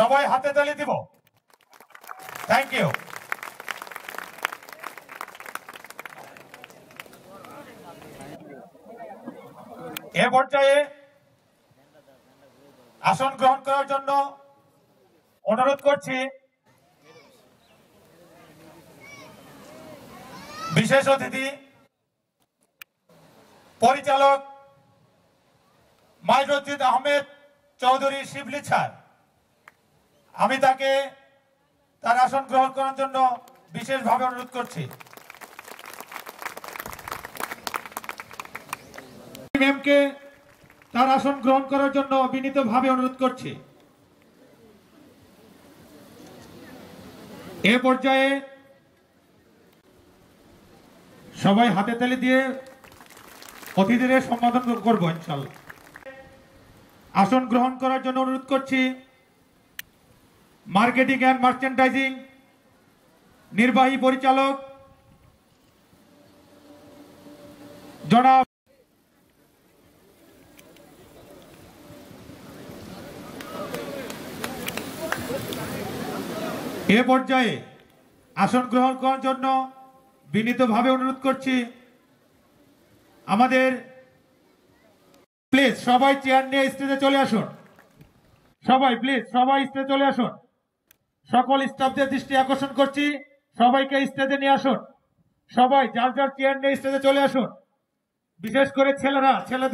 সবাই হাতে তালি দিব। Thank you. এ পর্যায়ে আসন গ্রহণ করার জন্য অনুরোধ করছি বিশেষ অতিথি পরিচালক মাইজুদ্দিন আহমেদ চৌধুরী শিবলি স্যার। আমি তাকে তার আসন গ্রহণ করার জন্য বিশেষভাবে অনুরোধ করছি। ম্যামকে তার আসন গ্রহণ করার জন্য বিনীতভাবে অনুরোধ করছি। এ পর্যায়ে সবাই হাতে তালি দিয়ে অতিথিদের সম্বোধন করব ইনশাআল্লাহ। আসন গ্রহণ করার জন্য অনুরোধ করছি মার্কেটিং অ্যান্ড মার্চেন্ডাইজিং নির্বাহী পরিচালক জনাব এ পর্যায়ে আসন গ্রহণ করার জন্য বিনীতভাবে অনুরোধ করছি আমাদের প্লিজ সবাই চেয়ার নিয়ে স্টেজে চলে আসুন। সবাই প্লিজ সবাই স্টেজে চলে আসুন। সকল স্টাফদের দৃষ্টি আকর্ষণ করছি, সবাইকে স্টেজে নিয়ে আসুন। সবাই যার যার চেয়ার নিয়ে স্টেজে চলে আসুন, বিশেষ করে ছেলেরা। ছেলেদের